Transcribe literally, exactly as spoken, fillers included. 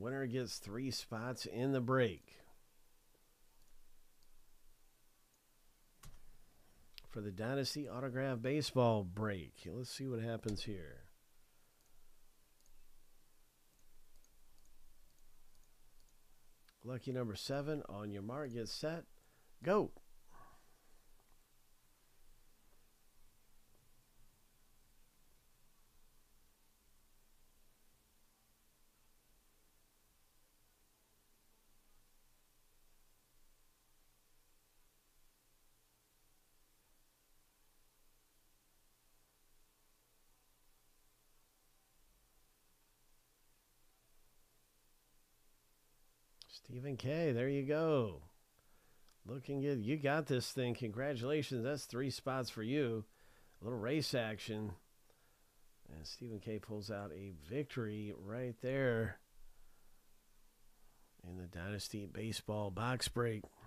Winner gets three spots in the break for the Dynasty Autograph Baseball break. Let's see what happens here. Lucky number seven. On your mark, get set, go. Stephen K, there you go. Looking good. You got this thing. Congratulations. That's three spots for you. A little race action. And Stephen K pulls out a victory right there in the Dynasty Baseball box break.